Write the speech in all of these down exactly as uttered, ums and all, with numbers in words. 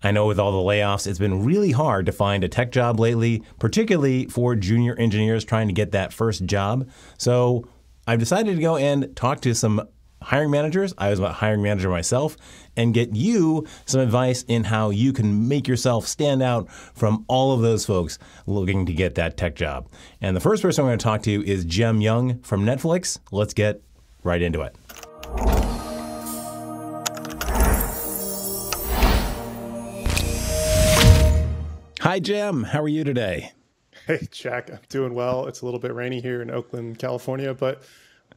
I know with all the layoffs, it's been really hard to find a tech job lately, particularly for junior engineers trying to get that first job. So I've decided to go and talk to some hiring managers. I was a hiring manager myself, and get you some advice in how you can make yourself stand out from all of those folks looking to get that tech job. And the first person I'm going to talk to is Jem Young from Netflix. Let's get right into it. Hi, Jem. How are you today? Hey, Jack. I'm doing well. It's a little bit rainy here in Oakland, California, but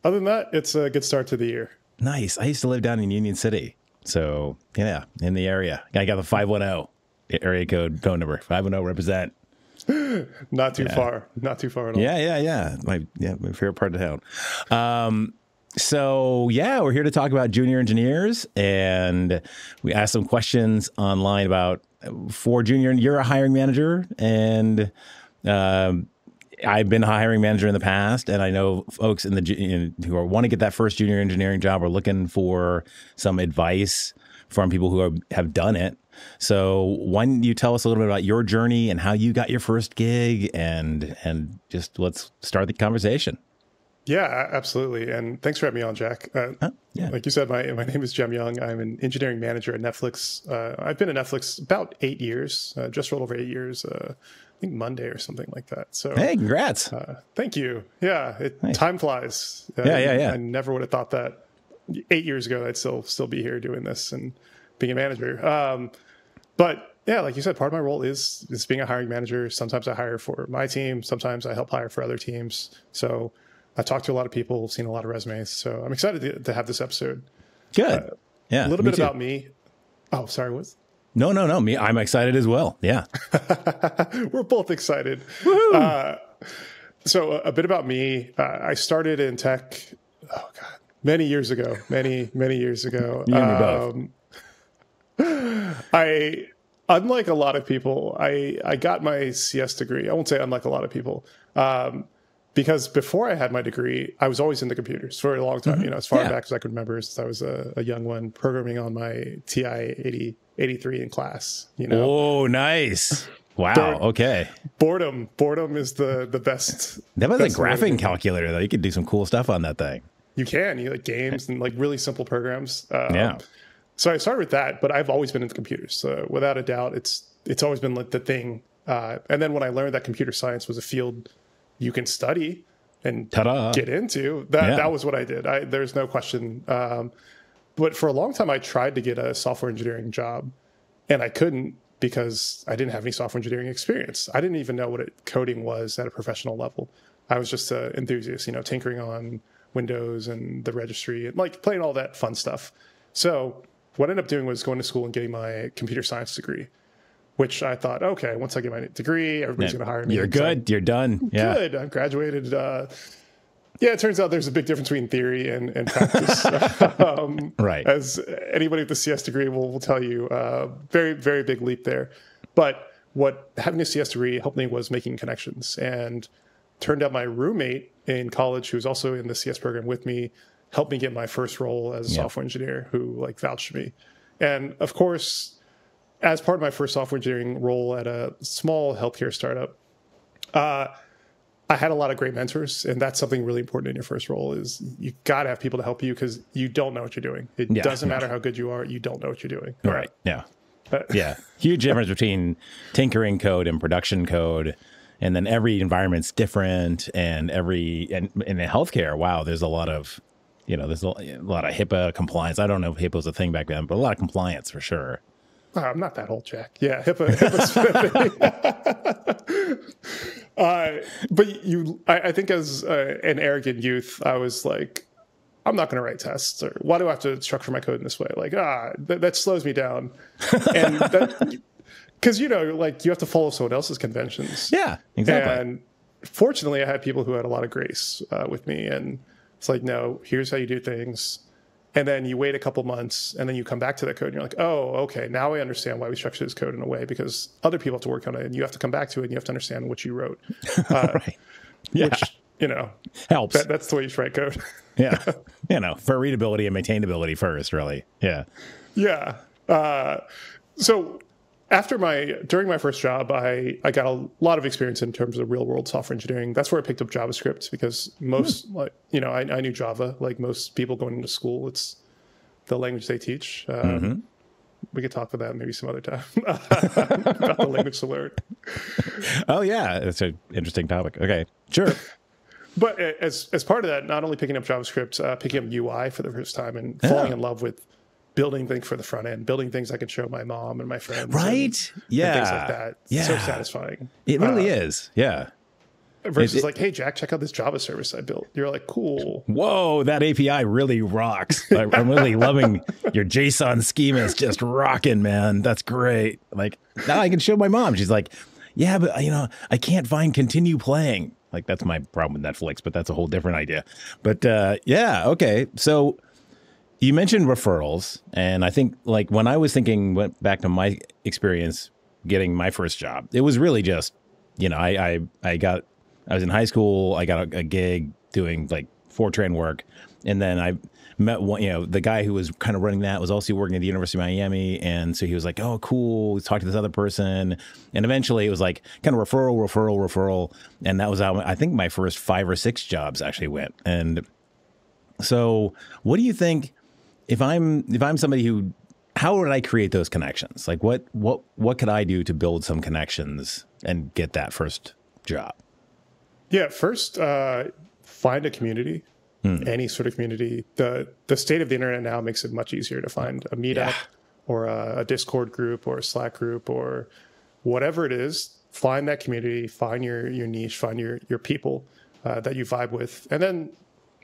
other than that, it's a good start to the year. Nice. I used to live down in Union City. So, yeah, in the area. I got the five one zero area code phone number. five one zero represent. Not too yeah. far. Not too far at all. Yeah, yeah, yeah. My, yeah, my favorite part of town. Um, so, yeah, we're here to talk about junior engineers. And we asked some questions online about for junior. You're a hiring manager, and um, I've been a hiring manager in the past, and I know folks in the you know, who are, want to get that first junior engineering job are looking for some advice from people who are, have done it. So why don't you tell us a little bit about your journey and how you got your first gig, and and just let's start the conversation. Yeah, absolutely. And thanks for having me on, Jack. Uh, huh? yeah. Like you said, my, my name is Jem Young. I'm an engineering manager at Netflix. Uh, I've been at Netflix about eight years, uh, just rolled over eight years, uh, I think Monday or something like that. So, hey, congrats. Uh, thank you. Yeah, it, nice. Time flies. Uh, yeah, yeah, yeah. I never would have thought that eight years ago I'd still, still be here doing this and being a manager. Um, but yeah, like you said, part of my role is, is being a hiring manager. Sometimes I hire for my team. Sometimes I help hire for other teams. So I talked to a lot of people, seen a lot of resumes, so I'm excited to, to have this episode. Good. Uh, yeah. A little bit too. about me. Oh, sorry, what? No, no, no. Me, I'm excited as well. Yeah. We're both excited. Woo-hoo! Uh, so a, a bit about me. Uh, I started in tech, oh God, many years ago, many, many years ago. You um, and me both. I, unlike a lot of people, I, I got my C S degree. I won't say unlike a lot of people. Um, Because before I had my degree, I was always into computers for a long time, mm-hmm. you know, as far yeah. back as I could remember, since I was a, a young one programming on my T I eighty, eighty-three in class, you know. Oh, nice. Wow. But okay. Boredom. Boredom is the, the best. That was best a graphing calculator, though. You could do some cool stuff on that thing. You can. You like games and like really simple programs. Um, yeah. So I started with that, but I've always been into computers. So without a doubt, it's, it's always been like the thing. Uh, and then when I learned that computer science was a field you can study and Ta-da. get into that. Yeah. That was what I did. I, there's no question. Um, but for a long time, I tried to get a software engineering job, and I couldn't because I didn't have any software engineering experience. I didn't even know what it, coding was at a professional level. I was just an enthusiast, you know, tinkering on Windows and the registry and like playing all that fun stuff. So what I ended up doing was going to school and getting my computer science degree, which I thought, okay, once I get my degree, everybody's yeah. going to hire me. You're good. So you're done. Yeah. Good. I've graduated. Uh, yeah, it turns out there's a big difference between theory and, and practice. um, right. As anybody with a C S degree will, will tell you, uh, very, very big leap there. But what having a C S degree helped me was making connections. And turned out my roommate in college, who was also in the C S program with me, helped me get my first role as a yeah. software engineer, who like vouched for me. And of course, as part of my first software engineering role at a small healthcare startup, uh, I had a lot of great mentors, and that's something really important in your first role is you got to have people to help you because you don't know what you're doing. It yeah, doesn't yeah. matter how good you are. You don't know what you're doing. Right. Yeah. Uh, yeah. Huge difference between tinkering code and production code. And then every environment's different, and every, and in healthcare, wow, there's a lot of, you know, there's a lot of HIPAA compliance. I don't know if HIPAA was a thing back then, but a lot of compliance for sure. Oh, I'm not that old, Jack. Yeah, HIPAA. HIPAA's uh, but you, I, I think, as uh, an arrogant youth, I was like, "I'm not going to write tests, or why do I have to structure my code in this way?" Like, ah, th that slows me down, and because you know, like, you have to follow someone else's conventions. Yeah, exactly. And fortunately, I had people who had a lot of grace uh, with me, and it's like, no, here's how you do things. And then you wait a couple months, and then you come back to that code, and you're like, oh, okay, now I understand why we structured this code in a way, because other people have to work on it, and you have to come back to it, and you have to understand what you wrote. Uh, right. Yeah. Which, you know, helps. That, that's the way you write code. yeah. You know, for readability and maintainability first, really. Yeah. Yeah. Uh, so After my, during my first job, I, I got a lot of experience in terms of real world software engineering. That's where I picked up JavaScript, because most, mm. like, you know, I, I knew Java, like most people going into school, it's the language they teach. Um, mm-hmm. We could talk about that maybe some other time, about the language to learn. Oh yeah, that's an interesting topic. Okay, sure. But as as part of that, not only picking up JavaScript, uh, picking up U I for the first time and falling yeah. in love with building things for the front end, building things I can show my mom and my friends. Right? And, yeah. And things like that. Yeah. So satisfying. It really uh, is. Yeah. Versus it, it, like, hey, Jack, check out this Java service I built. You're like, cool. Whoa, that A P I really rocks. I, I'm really loving your JSON schema. It's just rocking, man. That's great. Like, now I can show my mom. She's like, yeah, but, you know, I can't find continue playing. Like, that's my problem with Netflix, but that's a whole different idea. But, uh, yeah, okay. So you mentioned referrals. And I think, like, when I was thinking, went back to my experience getting my first job, it was really just, you know, I, I, I got... I was in high school. I got a, a gig doing like Fortran work. And then I met one, you know, the guy who was kind of running that was also working at the University of Miami. And so he was like, oh, cool. Let's talk to this other person. And eventually it was like kind of referral, referral, referral. And that was how I think my first five or six jobs actually went. And so what do you think if I'm, if I'm somebody who, how would I create those connections? Like what, what, what could I do to build some connections and get that first job? Yeah, first, uh, find a community, hmm. any sort of community. The the state of the internet now makes it much easier to find a meetup yeah. or a, a Discord group or a Slack group or whatever it is. Find that community, find your, your niche, find your, your people uh, that you vibe with, and then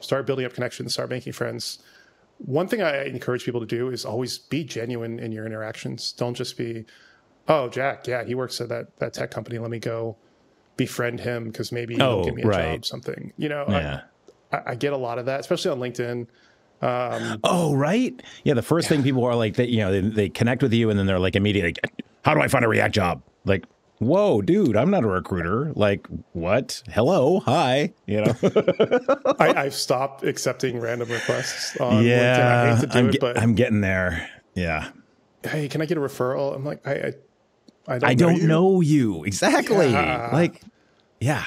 start building up connections, start making friends. One thing I encourage people to do is always be genuine in your interactions. Don't just be, oh, Jack, yeah, he works at that, that tech company, let me go befriend him because maybe he'll oh, give me a right. job, something, you know, yeah. I, I get a lot of that, especially on LinkedIn. Um, oh, right. Yeah. The first yeah. thing people are like, they, you know, they, they connect with you and then they're like immediately, how do I find a React job? Like, whoa, dude, I'm not a recruiter. Like what? Hello. Hi. You know, I, I've stopped accepting random requests on yeah, LinkedIn. I hate to do I'm, it, but I'm getting there. Yeah. Hey, can I get a referral? I'm like, I, I I don't, I don't know, you. know you exactly. Yeah. Like, yeah,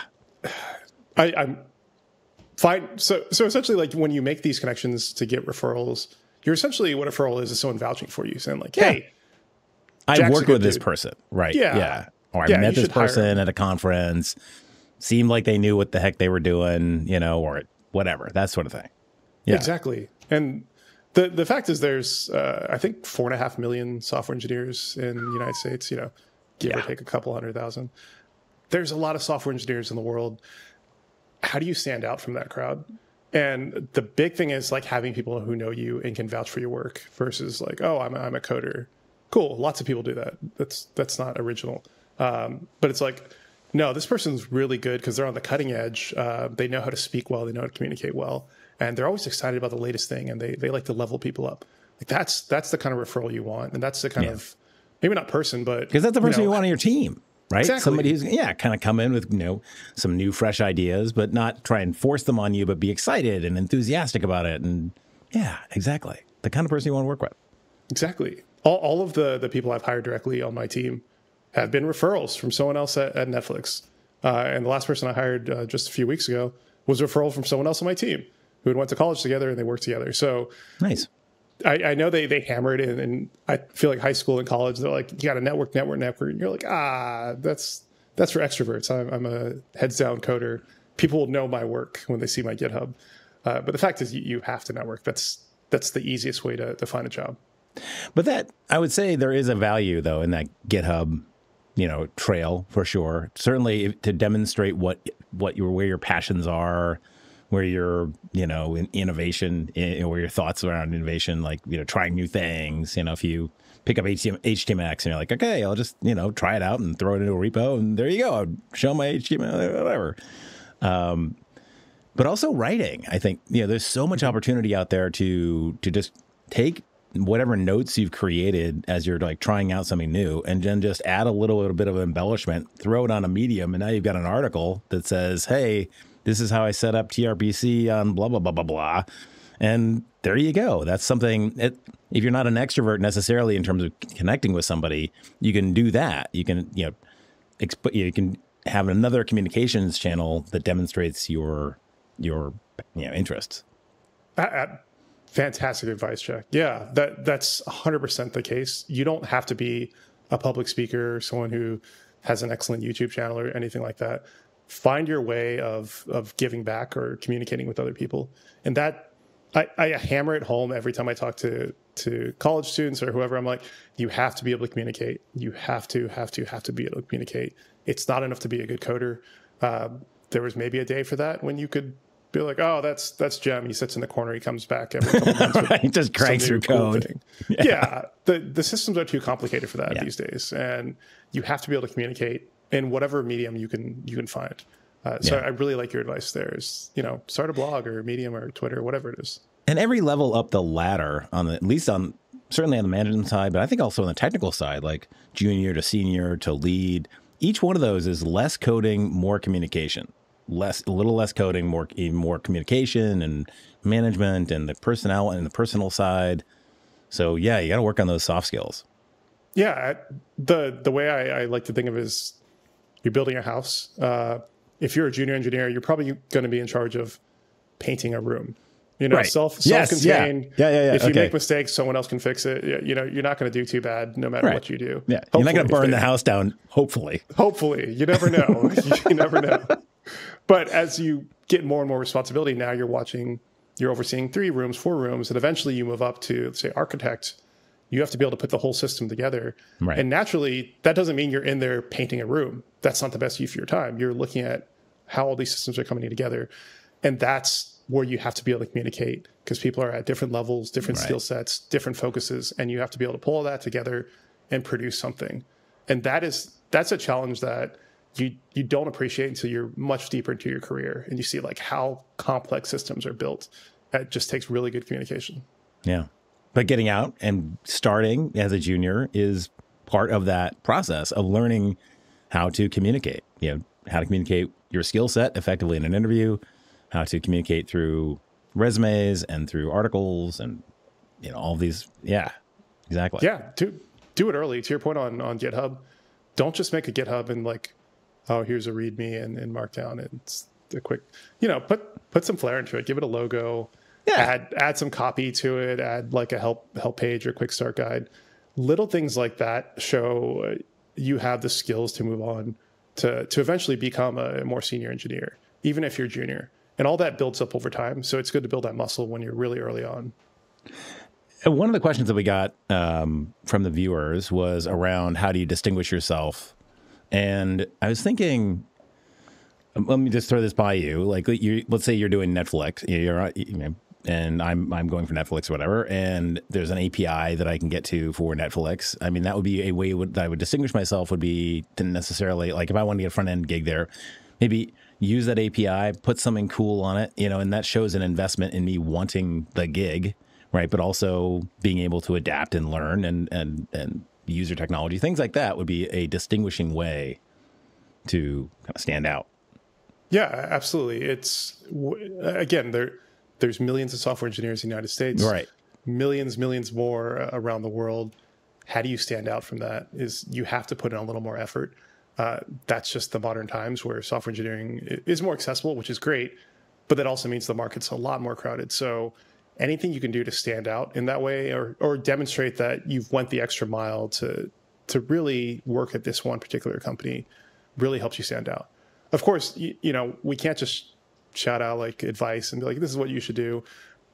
I, I'm fine. So, so essentially, like when you make these connections to get referrals, you're essentially what a referral is is someone vouching for you, saying like, "Hey, yeah. I worked with dude. this person, right? Yeah, yeah. Or I yeah, met this person at a conference. Seemed like they knew what the heck they were doing, you know, or whatever that sort of thing." Yeah, exactly. And the the fact is, there's uh, I think four and a half million software engineers in the United States. You know. Give yeah. or take a couple hundred thousand. There's a lot of software engineers in the world. How do you stand out from that crowd? And the big thing is like having people who know you and can vouch for your work versus like, oh, I'm a, I'm a coder. Cool. Lots of people do that. That's that's not original. Um, but it's like, no, this person's really good because they're on the cutting edge. Uh, they know how to speak well. They know how to communicate well. And they're always excited about the latest thing. And they, they like to level people up. Like that's that's the kind of referral you want. And that's the kind yeah. of... Maybe not person, but... Because that's the person you, know, you want on your team, right? Exactly. Somebody who's, yeah, kind of come in with, you know, some new, fresh ideas, but not try and force them on you, but be excited and enthusiastic about it. And yeah, exactly. The kind of person you want to work with. Exactly. All, all of the, the people I've hired directly on my team have been referrals from someone else at, at Netflix. Uh, and the last person I hired uh, just a few weeks ago was a referral from someone else on my team who had went to college together and they worked together. So nice. I, I know they they hammer it in, and I feel like high school and college, they're like, you got to network, network, network. And you're like, ah, that's that's for extroverts. I'm, I'm a heads down coder. People will know my work when they see my GitHub. Uh, but the fact is you, you have to network. That's that's the easiest way to, to find a job. But that I would say there is a value, though, in that GitHub, you know, trail for sure. Certainly to demonstrate what what your where your passions are. Where your, you know, in innovation, in, where your thoughts around innovation, like, you know, trying new things. You know, if you pick up H T M L X and you're like, okay, I'll just, you know, try it out and throw it into a repo. And there you go. I'll show my H T M L, whatever. Um, but also writing, I think, you know, there's so much opportunity out there to to just take whatever notes you've created as you're like trying out something new and then just add a little, little bit of embellishment, throw it on a Medium. And now you've got an article that says, hey, this is how I set up T R P C on blah, blah, blah, blah, blah. And there you go. That's something, it, if you're not an extrovert necessarily in terms of connecting with somebody, you can do that. You can, you know, exp you can have another communications channel that demonstrates your, your, you know, interests. I, I, fantastic advice, Jack. Yeah, that that's one hundred percent the case. You don't have to be a public speaker, or someone who has an excellent YouTube channel or anything like that. Find your way of of giving back or communicating with other people. And that, I, I hammer it home every time I talk to, to college students or whoever. I'm like, you have to be able to communicate. You have to, have to, have to be able to communicate. It's not enough to be a good coder. Uh, there was maybe a day for that when you could be like, oh, that's that's Jem. He sits in the corner. He comes back every couple months. Right, with just cranks through code. Cool yeah. yeah, the the systems are too complicated for that yeah. these days, and you have to be able to communicate in whatever medium you can you can find. Uh, so yeah. I really like your advice. There is, you know, start a blog or Medium or Twitter, whatever it is. And every level up the ladder, on the, at least on certainly on the management side, but I think also on the technical side, like junior to senior to lead. Each one of those is less coding, more communication. Less, a little less coding, more more communication and management, and the personnel and the personal side. So yeah, you got to work on those soft skills. Yeah, the the way I, I like to think of it is, you're building a house. Uh, if you're a junior engineer, you're probably going to be in charge of painting a room. You know, right. self yes, self-contained. Yeah. yeah, yeah, yeah. If okay. you make mistakes, someone else can fix it. You know, you're not going to do too bad, no matter right. what you do. Yeah, hopefully, you're not going to burn the house down. Hopefully, hopefully, you never know. You never know. But as you get more and more responsibility, now you're watching, you're overseeing three rooms, four rooms, and eventually you move up to, say, architect. You have to be able to put the whole system together. Right. And naturally, that doesn't mean you're in there painting a room. That's not the best use of your time. You're looking at how all these systems are coming together. And that's where you have to be able to communicate, because people are at different levels, different right. skill sets, different focuses, and you have to be able to pull all that together and produce something. And that is, that's a challenge that you you don't appreciate until you're much deeper into your career and you see like how complex systems are built. That just takes really good communication. Yeah. But getting out and starting as a junior is part of that process of learning how to communicate, you know, how to communicate your skill set effectively in an interview, how to communicate through resumes and through articles and, you know, all these. Yeah, exactly. Yeah. Do, do it early. To your point on, on GitHub, don't just make a GitHub and like, oh, here's a README and, and Markdown. It's a quick, you know, put put some flair into it. Give it a logo. Yeah. Add add some copy to it. Add like a help help page or quick start guide. Little things like that show you have the skills to move on to to eventually become a more senior engineer, even if you're junior. And all that builds up over time. So it's good to build that muscle when you're really early on. One of the questions that we got um, from the viewers was around how do you distinguish yourself. And I was thinking, let me just throw this by you. Like, you, let's say you're doing Netflix, you're, you know, and I'm I'm going for Netflix or whatever, and there's an A P I that I can get to for Netflix. I mean, that would be a way would, that I would distinguish myself would be to necessarily, like, if I want to get a front-end gig there, maybe use that A P I, put something cool on it, you know, and that shows an investment in me wanting the gig, right? But also being able to adapt and learn and and and. user technology, things like that would be a distinguishing way to kind of stand out. Yeah, absolutely. It's, again, there there's millions of software engineers in the United States, right? Millions, millions more around the world. How do you stand out from that? Is you have to put in a little more effort. Uh, that's just the modern times where software engineering is more accessible, which is great, but that also means the market's a lot more crowded. So anything you can do to stand out in that way, or or demonstrate that you've went the extra mile to to really work at this one particular company, really helps you stand out. Of course, you, you know, we can't just shout out like advice and be like, this is what you should do.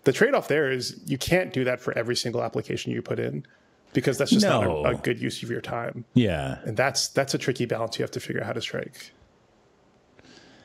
The trade-off there is you can't do that for every single application you put in, because that's just no. not a, a good use of your time. Yeah. And that's that's a tricky balance you have to figure out how to strike.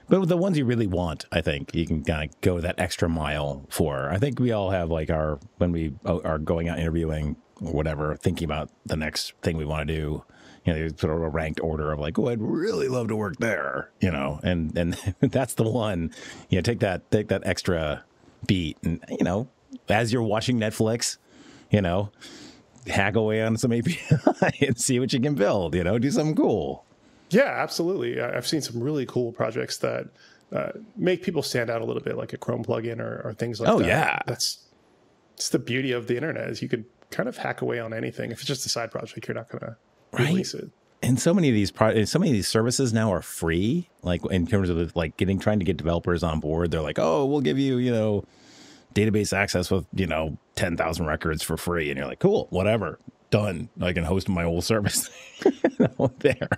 But the ones you really want, I think, you can kind of go that extra mile for. I think we all have like our, when we are going out interviewing or whatever, thinking about the next thing we want to do, you know, there's sort of a ranked order of like, oh, I'd really love to work there, you know, and and that's the one, you know, take that, take that extra beat. And, you know, as you're watching Netflix, you know, hack away on some A P I and see what you can build, you know, do something cool. Yeah, absolutely. I've seen some really cool projects that uh, make people stand out a little bit, like a Chrome plugin or, or things like oh, that. Oh, yeah. That's it's the beauty of the internet is you could kind of hack away on anything. If it's just a side project, you're not going to release it. And so many of these pro- so many of these services now are free, like in terms of like getting trying to get developers on board. They're like, oh, we'll give you, you know, database access with, you know, ten thousand records for free. And you're like, cool, whatever, done. I can host my whole service there.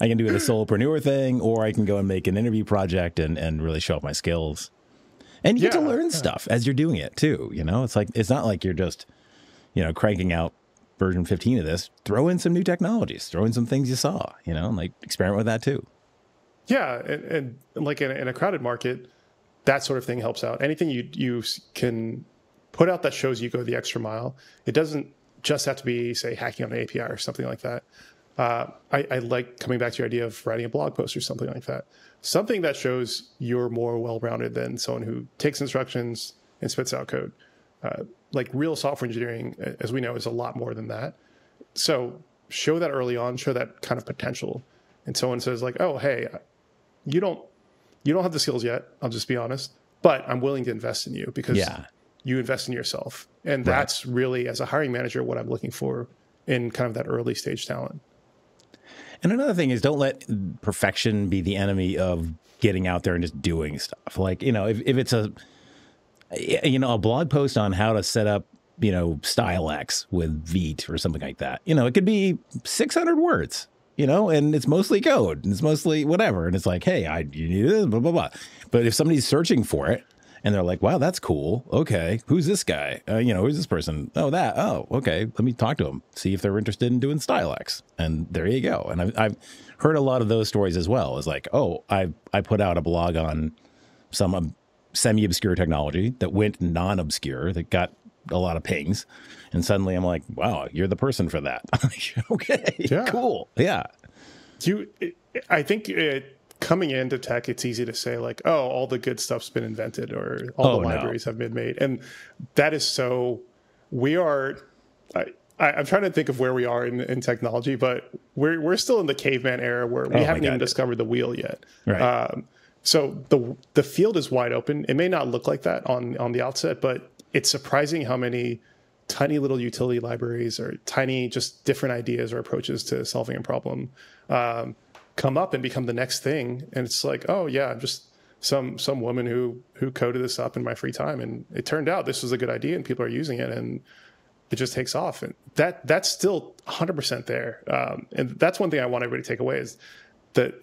I can do the solopreneur thing, or I can go and make an interview project and, and really show up my skills. And you yeah, get to learn yeah. stuff as you're doing it too. You know, it's like, it's not like you're just, you know, cranking out version fifteen of this. Throw in some new technologies, throw in some things you saw, you know, and like experiment with that too. Yeah. And, and like in, in a crowded market, that sort of thing helps out. Anything you you can put out that shows you go the extra mile. It doesn't just have to be, say, hacking on an A P I or something like that. Uh, I, I like coming back to your idea of writing a blog post or something like that. Something that shows you're more well-rounded than someone who takes instructions and spits out code. Uh, like real software engineering, as we know, is a lot more than that. So show that early on, show that kind of potential. And someone says like, oh, hey, you don't, you don't have the skills yet. I'll just be honest, but I'm willing to invest in you because yeah. you invest in yourself. And that's right. really, as a hiring manager, what I'm looking for in kind of that early stage talent. And another thing is, don't let perfection be the enemy of getting out there and just doing stuff. Like, you know, if, if it's a, you know, a blog post on how to set up, you know, StyleX with Vite or something like that, you know, it could be six hundred words, you know, and it's mostly code and it's mostly whatever. And it's like, hey, I you need this, blah, blah, blah. But if somebody's searching for it and they're like, wow, that's cool. Okay. Who's this guy? Uh, you know, who's this person? Oh, that. Oh, okay. Let me talk to them. See if they're interested in doing StyleX. And there you go. And I've, I've heard a lot of those stories as well. It's like, oh, I, I put out a blog on some um, semi-obscure technology that went non-obscure that got a lot of pings. And suddenly I'm like, wow, you're the person for that. Okay, yeah. Cool. Yeah. You, I think it, coming into tech, it's easy to say like, oh, all the good stuff's been invented or all oh, the libraries no. have been made. And that is so, we are, I, I, I'm trying to think of where we are in, in technology, but we're we're still in the caveman era where we oh, haven't even discovered the wheel yet. Right. Um, so the the field is wide open. It may not look like that on, on the outset, but it's surprising how many tiny little utility libraries or tiny just different ideas or approaches to solving a problem um, come up and become the next thing. And it's like, oh yeah, I'm just some some woman who who coded this up in my free time, and it turned out this was a good idea and people are using it and it just takes off. And that that's still one hundred percent there. Um, and that's one thing I want everybody to take away is that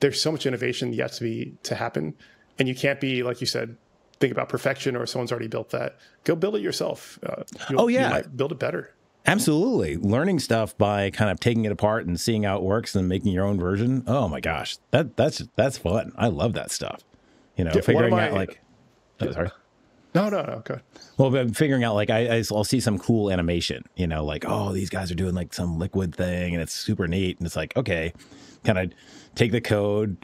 there's so much innovation yet to be to happen. And you can't be, like you said, think about perfection or someone's already built that. Go build it yourself. Uh, oh, yeah. You might build it better. Absolutely. Learning stuff by kind of taking it apart and seeing how it works and making your own version. Oh, my gosh. that That's that's fun. I love that stuff. You know, yeah, figuring out I, like. Oh, sorry. No, no, no. Go ahead. Well, but I'm figuring out like I, I'll see some cool animation, you know, like, oh, these guys are doing like some liquid thing and it's super neat. And it's like, OK, kind of take the code,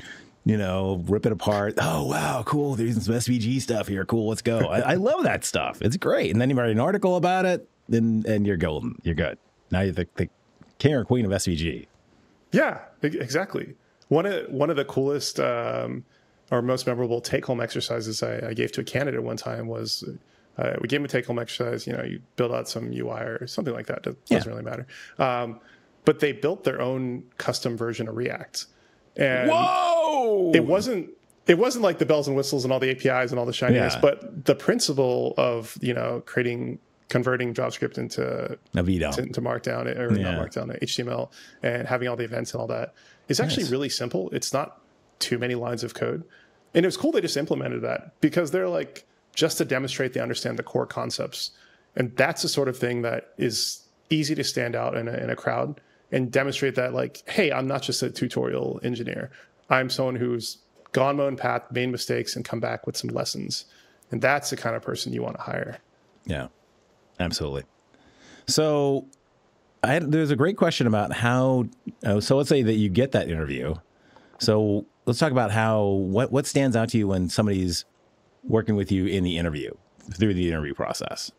you know, rip it apart. Oh, wow, cool. They're using some S V G stuff here. Cool. Let's go. I, I love that stuff. It's great. And then you write an article about it and, and you're golden. You're good. Now you're the, the king or queen of S V G. Yeah, exactly. One of, one of the coolest um, or most memorable take-home exercises I, I gave to a candidate one time was uh, we gave him a take-home exercise. You know, you build out some U I or something like that. It doesn't yeah. really matter. Um, but they built their own custom version of React. And Whoa! It wasn't it wasn't like the bells and whistles and all the A P Is and all the shininess, yeah. but the principle of, you know, creating, converting JavaScript into, into Markdown or yeah. not Markdown, H T M L, and having all the events and all that is actually nice. Really simple. It's not too many lines of code. And it was cool they just implemented that because they're like, just to demonstrate they understand the core concepts. And that's the sort of thing that is easy to stand out in a, in a crowd. And demonstrate that, like, hey, I'm not just a tutorial engineer. I'm someone who's gone my own path, made mistakes, and come back with some lessons. And that's the kind of person you want to hire. Yeah, absolutely. So I had, there's a great question about how, uh, so let's say that you get that interview. So let's talk about how, what, what stands out to you when somebody's working with you in the interview, through the interview process?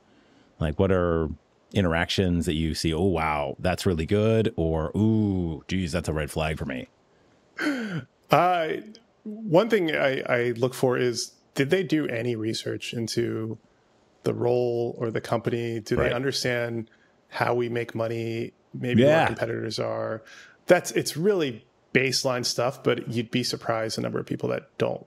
Like, what are interactions that you see, oh wow, that's really good, or ooh, geez, that's a red flag for me? Uh, one thing I, I look for is, did they do any research into the role or the company? Do right. they understand how we make money? Maybe yeah. where competitors are. That's it's really baseline stuff, but you'd be surprised the number of people that don't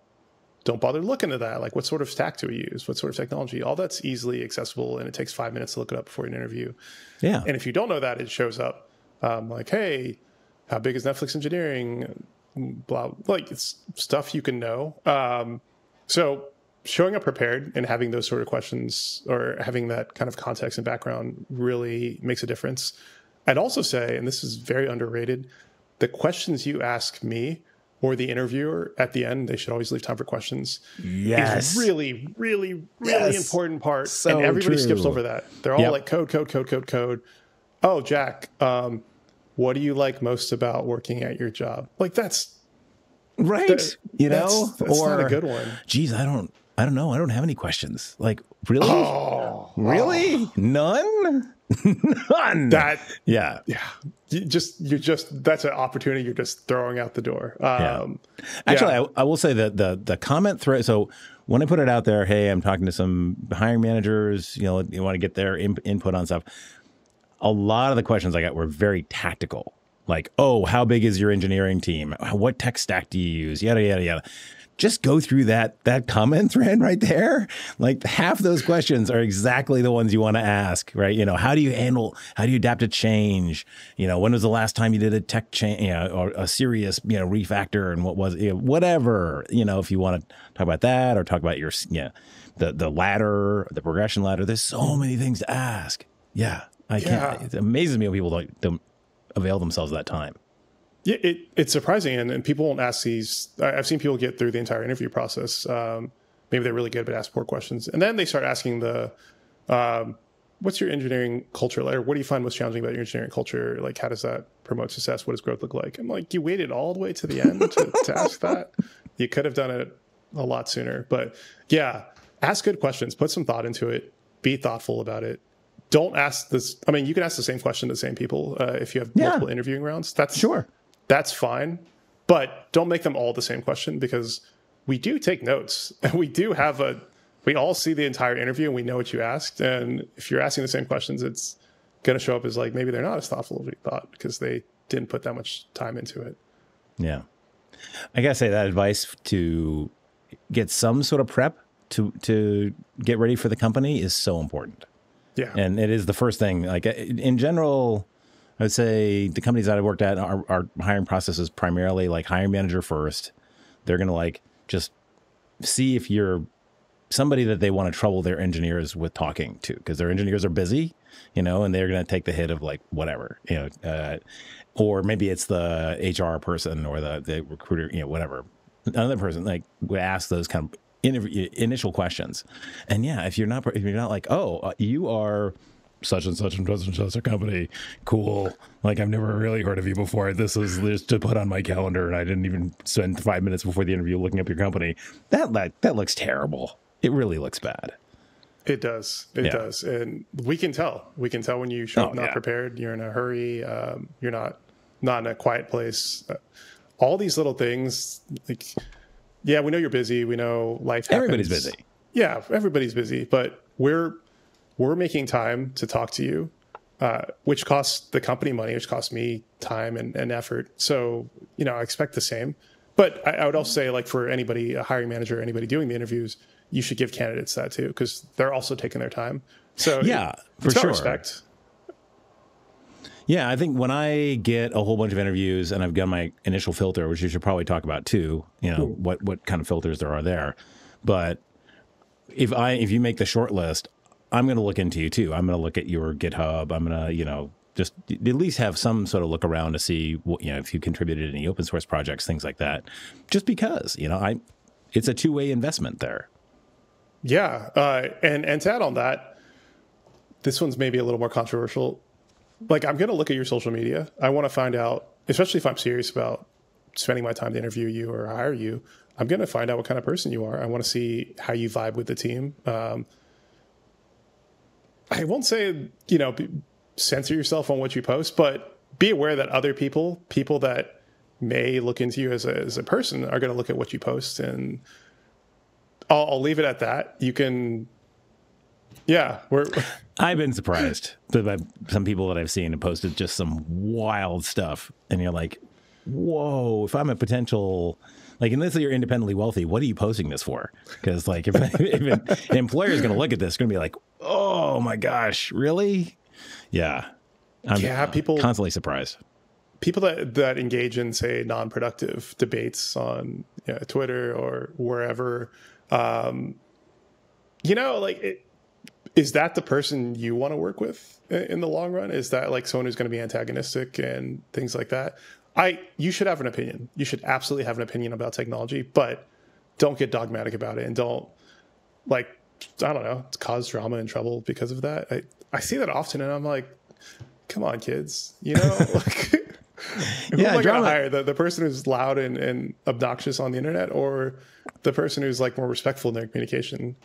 don't bother looking at that. Like, what sort of stack do we use? What sort of technology? All that's easily accessible, and it takes five minutes to look it up before an interview. Yeah. And if you don't know that, it shows up um, like, hey, how big is Netflix engineering? Blah, like it's stuff you can know. Um, so showing up prepared and having those sort of questions or having that kind of context and background really makes a difference. I'd also say, and this is very underrated, the questions you ask me or the interviewer at the end, they should always leave time for questions. Yes. Is really, really, really yes. important part. So and everybody true. skips over that. They're all yep. like code, code, code, code, code. Oh, Jack, um, what do you like most about working at your job? Like that's right. That, you know, that's, that's or not a good one. Geez, I don't, I don't know. I don't have any questions. Like really, oh, really oh. none. None. That yeah yeah you just you just that's an opportunity you're just throwing out the door. um yeah. actually yeah. I, I will say that the the comment thread, so when I put it out there, hey, I'm talking to some hiring managers, you know, you want to get their in, input on stuff, a lot of the questions I got were very tactical, like, oh, how big is your engineering team, what tech stack do you use, yada yada yada. Just go through that that comment thread right there. Like half those questions are exactly the ones you want to ask, right? You know, how do you handle, how do you adapt to change? You know, when was the last time you did a tech change, you know, or a serious, you know, refactor, and what was it, you know, whatever, you know, if you want to talk about that or talk about your, yeah, you know, the, the ladder, the progression ladder, there's so many things to ask. Yeah, I yeah. can't, it amazes me when people don't, don't avail themselves of that time. Yeah, it, it's surprising, and, and people won't ask these. I've seen people get through the entire interview process. Um, maybe they're really good, but ask poor questions, and then they start asking the, um, "What's your engineering culture like? Or what do you find most challenging about your engineering culture? Like, how does that promote success? What does growth look like?" I'm like, you waited all the way to the end to, to ask that. You could have done it a lot sooner, but yeah, ask good questions. Put some thought into it. Be thoughtful about it. Don't ask this. I mean, you can ask the same question to the same people uh, if you have yeah. multiple interviewing rounds. That's sure. That's fine, but don't make them all the same question, because we do take notes and we do have a, we all see the entire interview and we know what you asked. And if you're asking the same questions, it's going to show up as like, maybe they're not as thoughtful as we thought because they didn't put that much time into it. Yeah. I got to say that advice to get some sort of prep to, to get ready for the company is so important. Yeah. And it is the first thing, like in general, I would say the companies that I worked at, our, our hiring process is primarily like hiring manager first. They're going to like just see if you're somebody that they want to trouble their engineers with talking to, because their engineers are busy, you know, and they're going to take the hit of like whatever, you know, uh, or maybe it's the H R person or the, the recruiter, you know, whatever. Another person like we ask those kind of interview, initial questions. And yeah, if you're not, if you're not like, oh, you are such and such and such and such a company, cool, like I've never really heard of you before, this is just to put on my calendar, and I didn't even spend five minutes before the interview looking up your company, that like that looks terrible. It really looks bad. It does, it yeah. does. And we can tell we can tell when you show up oh, not yeah. prepared, you're in a hurry, um you're not not in a quiet place, uh, all these little things. Like yeah, we know you're busy, we know life happens. Everybody's busy. Yeah, everybody's busy, but we're we're making time to talk to you, uh, which costs the company money, which costs me time and, and effort. So, you know, I expect the same. But I, I would also say, like, for anybody, a hiring manager, anybody doing the interviews, you should give candidates that too, because they're also taking their time. So yeah, it, for sure. Respect. Yeah, I think when I get a whole bunch of interviews and I've got my initial filter, which you should probably talk about too, you know, Ooh. what what kind of filters there are there. But if I if you make the short list, I'm going to look into you too. I'm going to look at your GitHub. I'm going to, you know, just at least have some sort of look around to see what, you know, if you contributed any open source projects, things like that, just because, you know, I, it's a two way investment there. Yeah. Uh, and, and to add on that, this one's maybe a little more controversial. Like, I'm going to look at your social media. I want to find out, especially if I'm serious about spending my time to interview you or hire you, I'm going to find out what kind of person you are. I want to see how you vibe with the team. Um, I won't say, you know, censor yourself on what you post, but be aware that other people, people that may look into you as a, as a person, are going to look at what you post. And I'll, I'll leave it at that. You can Yeah. We're, I've been surprised by some people that I've seen have posted just some wild stuff. And you're like, whoa, if I'm a potential, like, unless you're independently wealthy, what are you posting this for? Because, like, if, if an employer is going to look at this, it's going to be like, oh, my gosh, really? Yeah. I'm yeah, people, constantly surprised. People that, that engage in, say, non-productive debates on you know, Twitter or wherever, um, you know, like, it, is that the person you want to work with in the long run? Is that, like, someone who's going to be antagonistic and things like that? I, you should have an opinion. You should absolutely have an opinion about technology, but don't get dogmatic about it and don't, like, I don't know, cause drama and trouble because of that. I, I see that often, and I'm like, come on, kids, you know? Like, who yeah, am I going to hire? The, the person who's loud and, and obnoxious on the internet, or the person who's, like, more respectful in their communication?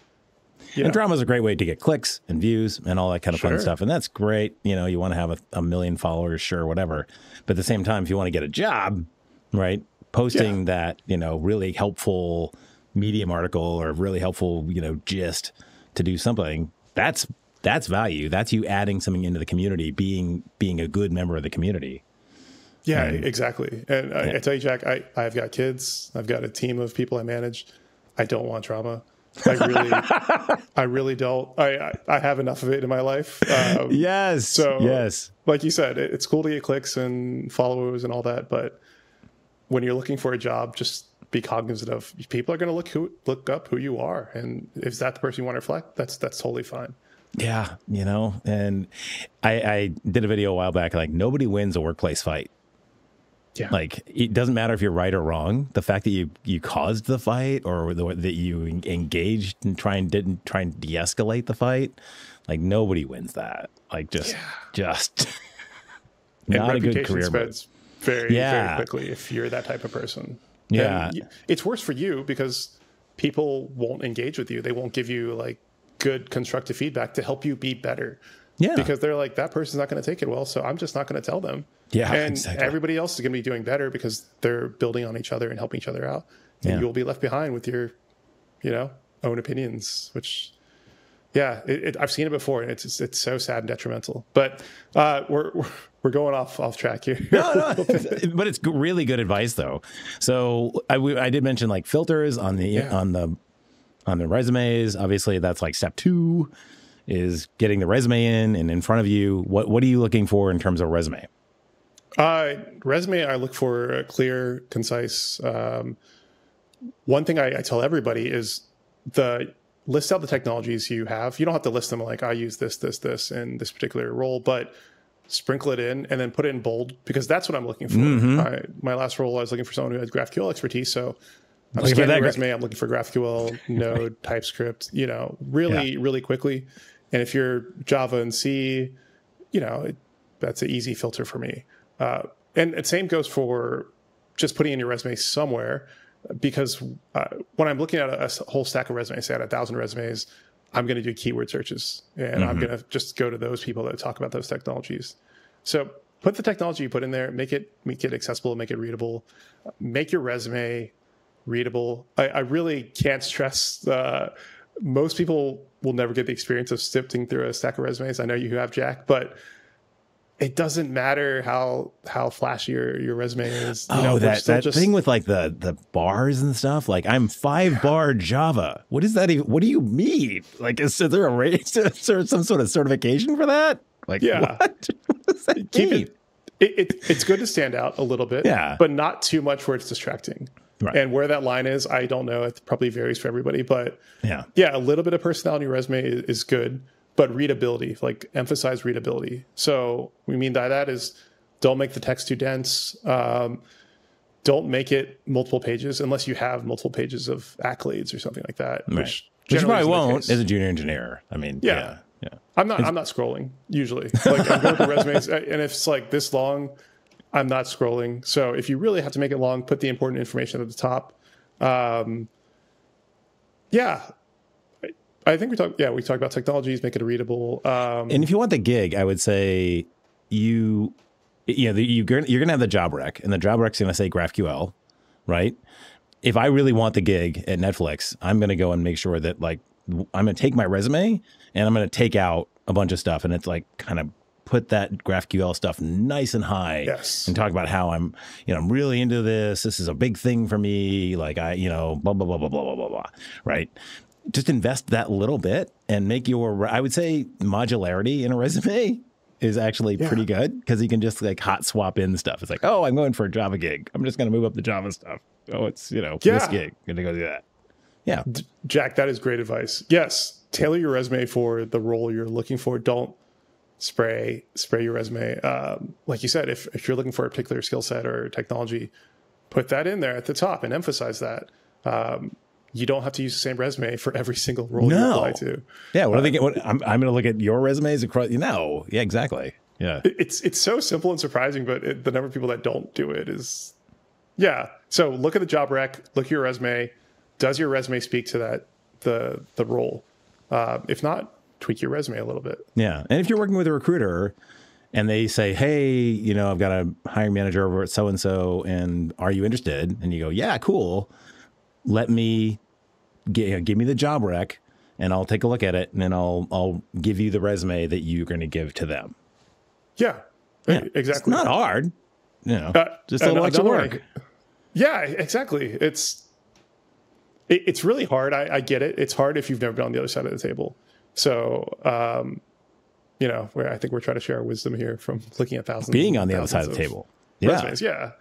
You know? And drama is a great way to get clicks and views and all that kind of sure. fun stuff. And that's great. You know, you want to have a, a million followers, sure, whatever. But at the same time, if you want to get a job, right, posting yeah. that, you know, really helpful Medium article or really helpful, you know, gist to do something, that's that's value. That's you adding something into the community, being being a good member of the community. Yeah, and, exactly. And yeah. I, I tell you, Jack, I, I've got kids. I've got a team of people I manage. I don't want drama. I really, I really don't. I, I, I have enough of it in my life. Um, yes. So yes, like you said, it, it's cool to get clicks and followers and all that, but when you're looking for a job, just be cognizant of people are going to look who look up who you are, and if that's the person you want to reflect, that's that's totally fine. Yeah, you know, and I, I did a video a while back. Like, nobody wins a workplace fight. Yeah. Like, it doesn't matter if you're right or wrong. The fact that you, you caused the fight, or the, that you engaged and try and didn't try and de-escalate the fight, like, nobody wins that. Like, just, yeah. just not a good career move. Very, yeah. very quickly if you're that type of person. Yeah. And it's worse for you because people won't engage with you. They won't give you, like, good constructive feedback to help you be better. Yeah. Because they're like, that person's not going to take it well, so I'm just not going to tell them. Yeah. And exactly. everybody else is going to be doing better because they're building on each other and helping each other out. And yeah. you'll be left behind with your, you know, own opinions, which, yeah, it, it, I've seen it before, and it's it's so sad and detrimental. But uh, we're we're going off off track here. No, no, but it's really good advice though. So I I did mention, like, filters on the yeah. on the on the resumes. Obviously, that's like step two. Is getting the resume in and in front of you. What what are you looking for in terms of resume? Uh, resume, I look for clear, concise. Um, one thing I, I tell everybody is the list out the technologies you have. You don't have to list them like I use this, this, this, and this particular role, but sprinkle it in and then put it in bold, because that's what I'm looking for. Mm-hmm. I, my last role, I was looking for someone who had GraphQL expertise. So I'm looking for that resume. I'm looking for GraphQL, Node, TypeScript, you know, really, yeah. really quickly. And if you're Java and C, you know, it, that's an easy filter for me. Uh, and the same goes for just putting in your resume somewhere, because uh, when I'm looking at a, a whole stack of resumes, say at a thousand resumes, I'm going to do keyword searches, and mm-hmm. I'm going to just go to those people that talk about those technologies. So put the technology you put in there, make it, make it accessible, make it readable, make your resume readable. I, I really can't stress, uh, most people will never get the experience of sifting through a stack of resumes. I know you have, Jack, but it doesn't matter how how flashy your, your resume is. You oh, know, that, that just... thing with like the the bars and stuff. Like, I'm five bar Java. What is that even? What do you mean? Like, is, is there a race? Is there some sort of certification for that? Like, yeah, what, what does that Keep mean? It, it, it, it's good to stand out a little bit, yeah, but not too much where it's distracting. Right. And where that line is, I don't know. It probably varies for everybody, but yeah, yeah, a little bit of personality resume is, is good, but readability, like emphasize readability. So we mean by that is don't make the text too dense. Um, don't make it multiple pages unless you have multiple pages of accolades or something like that. Right. Which, which you probably won't as a junior engineer. I mean, yeah, yeah. yeah. I'm not. I'm not scrolling usually. Like, I'm going through resumes, and if it's like this long, I'm not scrolling. So if you really have to make it long, put the important information at the top. Um, yeah, I think we talk. Yeah, we talk about technologies, make it readable. Um, and if you want the gig, I would say you, you know, you're going to have the job rec, and the job rec's going to say GraphQL, right? If I really want the gig at Netflix, I'm going to go and make sure that, like, I'm going to take my resume and I'm going to take out a bunch of stuff. And it's like kind of put that GraphQL stuff nice and high, yes, and talk about how I'm, you know, I'm really into this. This is a big thing for me. Like I, you know, blah, blah, blah, blah, blah, blah, blah, blah. Right. Just invest that little bit and make your, I would say modularity in a resume is actually yeah. pretty good, because you can just like hot swap in stuff. It's like, oh, I'm going for a Java gig. I'm just going to move up the Java stuff. Oh, it's, you know, yeah. this gig. I'm going to go do that. Yeah. Jack, that is great advice. Yes. Tailor your resume for the role you're looking for. Don't spray spray your resume. Um, like you said, if, if you're looking for a particular skill set or technology, put that in there at the top and emphasize that. Um, you don't have to use the same resume for every single role no. you apply to. Yeah. What um, do they get? What, I'm, I'm going to look at your resumes across. No. Yeah, exactly. Yeah. It, it's, it's so simple and surprising, but it, the number of people that don't do it is, yeah. So look at the job rec, look at your resume. Does your resume speak to that, the the role? Uh, if not, tweak your resume a little bit. Yeah. And if you're working with a recruiter and they say, hey, you know, I've got a hiring manager over at so-and-so, and are you interested? And you go, yeah, cool. Let me get, give me the job rec and I'll take a look at it. And then I'll, I'll give you the resume that you're going to give to them. Yeah, yeah. exactly. It's not hard. You know, uh, just a lot of work. Way. Yeah, exactly. It's, It's really hard. I, I get it. It's hard if you've never been on the other side of the table. So, um, you know, where I think we're trying to share our wisdom here from looking at thousands. Being on the other side of the table. Yeah. Resumes. Yeah.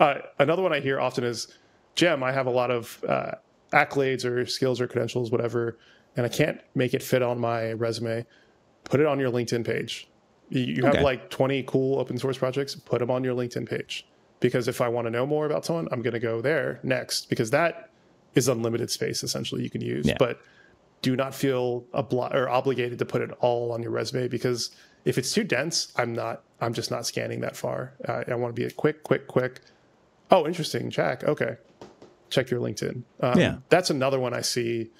Uh, another one I hear often is, Jem, I have a lot of uh, accolades or skills or credentials, whatever, and I can't make it fit on my resume. Put it on your LinkedIn page. You, you okay. have like twenty cool open source projects. Put them on your LinkedIn page, because if I want to know more about someone, I'm going to go there next, because that is unlimited space essentially you can use, yeah. but do not feel obli- or obligated to put it all on your resume, because if it's too dense, I'm not, I'm just not scanning that far. Uh, I want to be a quick, quick, quick. Oh, interesting, Jack. Okay, check your LinkedIn. Um, yeah, that's another one I see.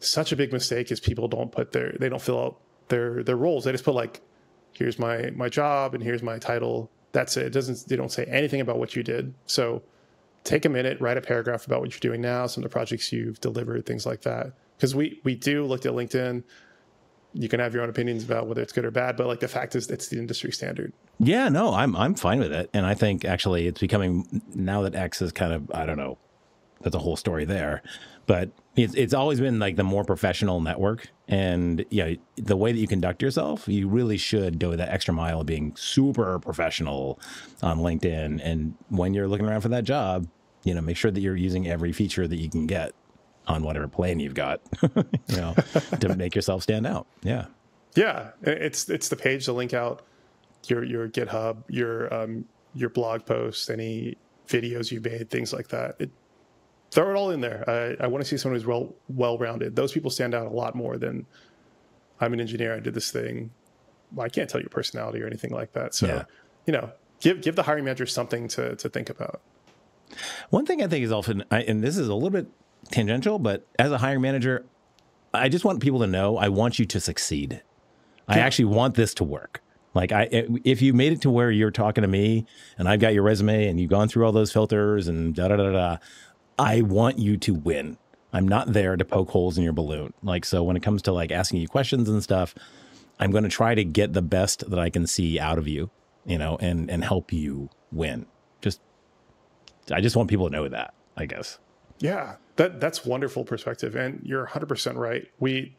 Such a big mistake is people don't put their, they don't fill out their their roles. They just put like, here's my my job and here's my title. That's it. It doesn't. They don't say anything about what you did. So take a minute, write a paragraph about what you're doing now, some of the projects you've delivered, things like that. Because we, we do look at LinkedIn. You can have your own opinions about whether it's good or bad, but like the fact is it's the industry standard. Yeah, no, I'm I'm fine with it. And I think actually it's becoming, now that X is kind of, I don't know, that's a whole story there. But it's, it's always been like the more professional network. And yeah, the way that you conduct yourself, you really should go that extra mile of being super professional on LinkedIn. And when you're looking around for that job, you know, make sure that you're using every feature that you can get on whatever plane you've got, you know, to make yourself stand out. Yeah. Yeah. It's, it's the page to link out your, your GitHub, your, um, your blog posts, any videos you've made, things like that. It, Throw it all in there. I, I want to see someone who's well well-rounded. Those people stand out a lot more than, I'm an engineer, I did this thing. Well, I can't tell your personality or anything like that. So, yeah. you know, give give the hiring manager something to, to think about. One thing I think is often, I, and this is a little bit tangential, but as a hiring manager, I just want people to know, I want you to succeed. Yeah. I actually want this to work. Like I, if you made it to where you're talking to me and I've got your resume and you've gone through all those filters and da-da-da-da, I want you to win. I'm not there to poke holes in your balloon. Like, so when it comes to like asking you questions and stuff, I'm going to try to get the best that I can see out of you, you know, and, and help you win. Just, I just want people to know that, I guess. Yeah, that that's wonderful perspective. And you're one hundred percent right. We,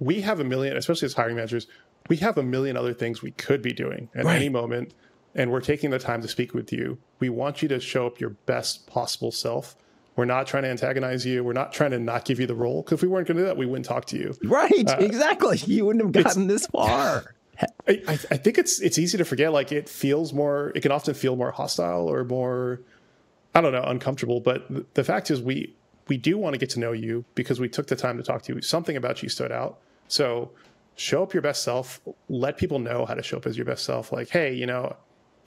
we have a million, especially as hiring managers, we have a million other things we could be doing at right. any moment. And we're taking the time to speak with you. We want you to show up your best possible self. We're not trying to antagonize you. We're not trying to not give you the role. Because if we weren't going to do that, we wouldn't talk to you. Right. Uh, exactly. You wouldn't have gotten this far. I, I think it's it's easy to forget. Like it feels more, it can often feel more hostile or more, I don't know, uncomfortable. But th the fact is we, we do want to get to know you because we took the time to talk to you. Something about you stood out. So show up your best self. Let people know how to show up as your best self. Like, hey, you know,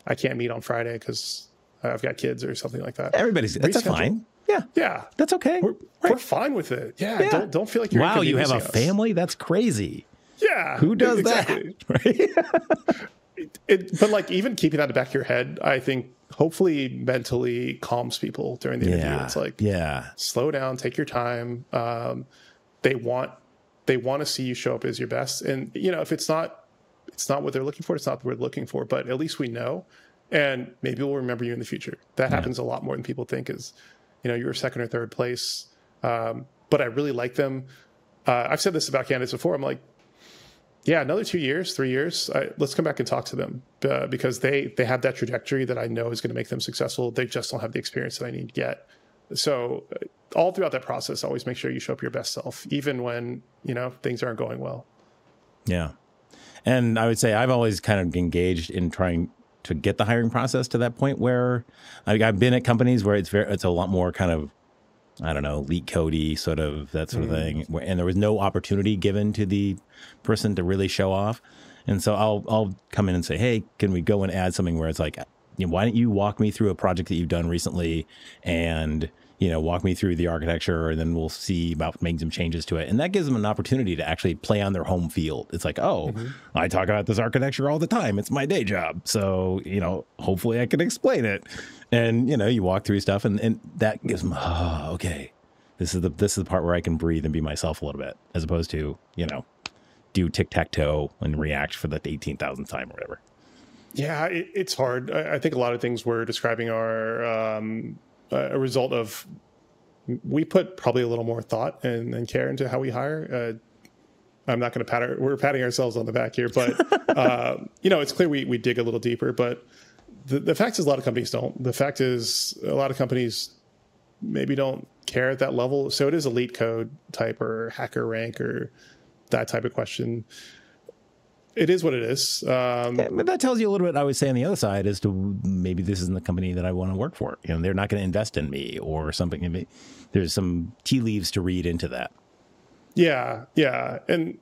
I can't meet on Friday because I've got kids or something like that. Everybody's that's fine. Yeah. Yeah. That's okay. We're, right. we're fine with it. Yeah, yeah. Don't don't feel like you're wow, you have a us. family? That's crazy. Yeah. Who does exactly. that? Right? it, it, but like even keeping that in the back of your head, I think hopefully mentally calms people during the yeah. interview. It's like, yeah, slow down, take your time. Um, they want they want to see you show up as your best. And you know, if it's not it's not what they're looking for, it's not what we're looking for, but at least we know, and maybe we'll remember you in the future. That yeah. happens a lot more than people think. Is, you know, you're second or third place, um, but I really like them. Uh, I've said this about candidates before. I'm like, yeah, another two years, three years, I, let's come back and talk to them, uh, because they they have that trajectory that I know is going to make them successful. They just don't have the experience that I need yet. So all throughout that process, always make sure you show up your best self, even when, you know, things aren't going well. Yeah. And I would say I've always kind of engaged in trying to get the hiring process to that point where I, I've been at companies where it's very, it's a lot more kind of, I don't know, leak codey sort of, that sort mm-hmm. of thing. Where, and there was no opportunity given to the person to really show off. And so I'll, I'll come in and say, hey, can we go and add something where it's like, you know, why don't you walk me through a project that you've done recently and, you know, walk me through the architecture, and then we'll see about making some changes to it. And that gives them an opportunity to actually play on their home field. It's like, oh, mm-hmm. I talk about this architecture all the time. It's my day job. So, you know, hopefully I can explain it. And, you know, you walk through stuff, and, and that gives them, oh, okay, this is the, this is the part where I can breathe and be myself a little bit, as opposed to, you know, do tic-tac-toe and react for the eighteen thousandth time or whatever. Yeah, it, it's hard. I, I think a lot of things we're describing are, um, a result of, we put probably a little more thought and, and care into how we hire. Uh, I'm not going to pat our, we're patting ourselves on the back here, but uh, you know, it's clear we, we dig a little deeper, but the, the fact is a lot of companies don't. The fact is a lot of companies maybe don't care at that level. So it is elite code type or hacker rank or that type of question. It is what it is. Um, yeah, but that tells you a little bit, I would say, on the other side, as to maybe this isn't the company that I want to work for. You know, they're not going to invest in me or something. There's some tea leaves to read into that. Yeah, yeah. And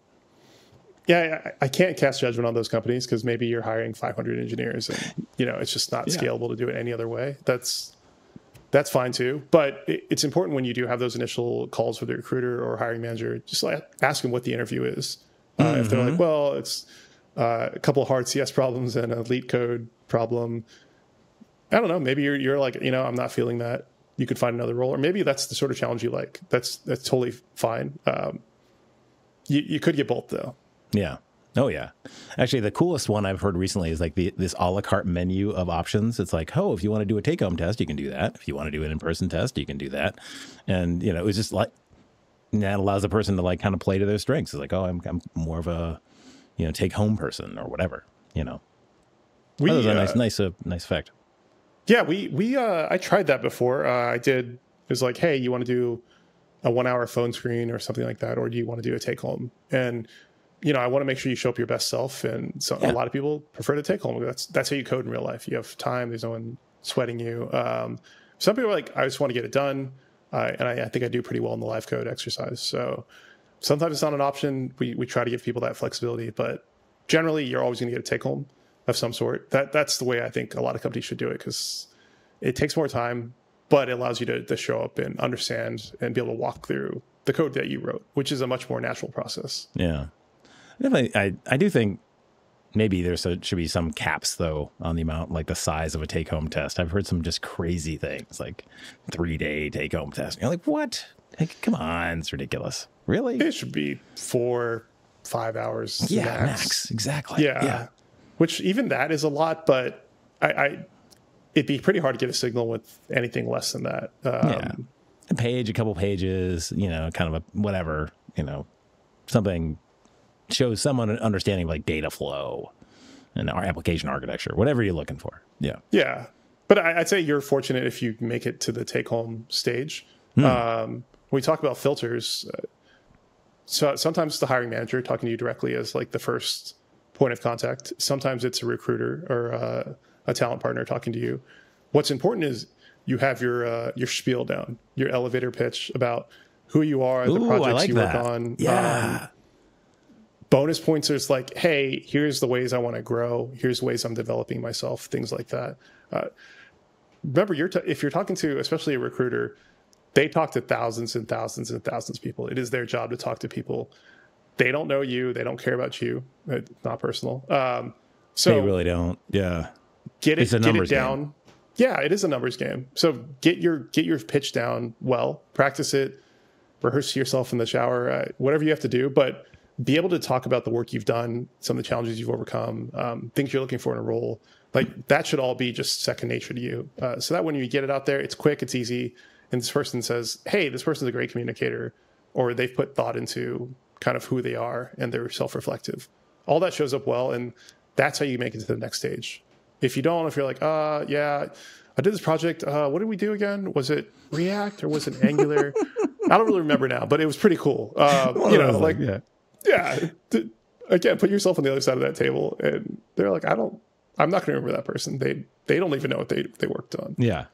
yeah, I, I can't cast judgment on those companies, because maybe you're hiring five hundred engineers and, you know, it's just not yeah. scalable to do it any other way. That's that's fine, too. But it, it's important when you do have those initial calls with the recruiter or hiring manager, just like, ask them what the interview is. Uh, mm-hmm. If they're like, well, it's uh, a couple of hard C S problems and a leak code problem, I don't know. Maybe you're you're like, you know, I'm not feeling that. You could find another role, or maybe that's the sort of challenge you like. That's that's totally fine. Um, you you could get both, though. Yeah. Oh yeah. Actually, the coolest one I've heard recently is like the this a la carte menu of options. It's like, oh, if you want to do a take home test, you can do that. If you want to do an in person test, you can do that. And you know, it was just like, and that allows the person to like kind of play to their strengths. It's like, oh, I'm, I'm more of a, you know, take home person or whatever, you know. We, that was a uh, nice, nice, uh, nice effect. Yeah, we, we, uh, I tried that before. Uh, I did, it was like, hey, you want to do a one hour phone screen or something like that? Or do you want to do a take home? And, you know, I want to make sure you show up your best self. And so yeah. a lot of people prefer to take home. That's, that's how you code in real life. You have time. There's no one sweating you. Um, some people are like, I just want to get it done. Uh, and I, I think I do pretty well in the live code exercise. So sometimes it's not an option. We we try to give people that flexibility, but generally you're always going to get a take home of some sort. That that's the way I think a lot of companies should do it, because it takes more time, but it allows you to, to show up and understand and be able to walk through the code that you wrote, which is a much more natural process. Yeah, definitely. I I do think maybe there should be some caps, though, on the amount, like the size of a take-home test. I've heard some just crazy things, like three-day take-home test. And you're like, what? Like, come on, it's ridiculous. Really? It should be four, five hours. Yeah, max. max. Exactly. Yeah. yeah. Which even that is a lot, but I, I it'd be pretty hard to get a signal with anything less than that. Um, yeah. A page, a couple pages, you know, kind of a whatever, you know, something shows some understanding of like data flow and our application architecture, whatever you're looking for. Yeah. Yeah. But I, I'd say you're fortunate if you make it to the take home stage. Mm. Um, when we talk about filters, uh, so sometimes the hiring manager talking to you directly is like the first point of contact. Sometimes it's a recruiter or uh, a talent partner talking to you. What's important is you have your, uh, your spiel down, your elevator pitch about who you are, Ooh, the projects like you that. work on. Yeah. Um, Bonus points are like, hey, here's the ways I want to grow. Here's ways I'm developing myself, things like that. Uh, remember, you're t if you're talking to, especially a recruiter, they talk to thousands and thousands and thousands of people. It is their job to talk to people. They don't know you. They don't care about you. It's not personal. Um, so they really don't. Yeah. Get it, it's a get it down. Game. Yeah, it is a numbers game. So get your, get your pitch down well. Practice it. rehearse yourself in the shower, uh, whatever you have to do, but be able to talk about the work you've done, some of the challenges you've overcome, um, things you're looking for in a role. Like that should all be just second nature to you. Uh, so that when you get it out there, it's quick, it's easy. And this person says, hey, this person's a great communicator, or they've put thought into kind of who they are and they're self-reflective. All that shows up well. And that's how you make it to the next stage. If you don't, if you're like, uh, yeah, I did this project. Uh, what did we do again? Was it React or was it Angular? I don't really remember now, but it was pretty cool. Uh, well, you know, like, yeah. yeah th- again, put yourself on the other side of that table. And they're like, I don't, I'm not going to remember that person. They they don't even know what they, they worked on. Yeah.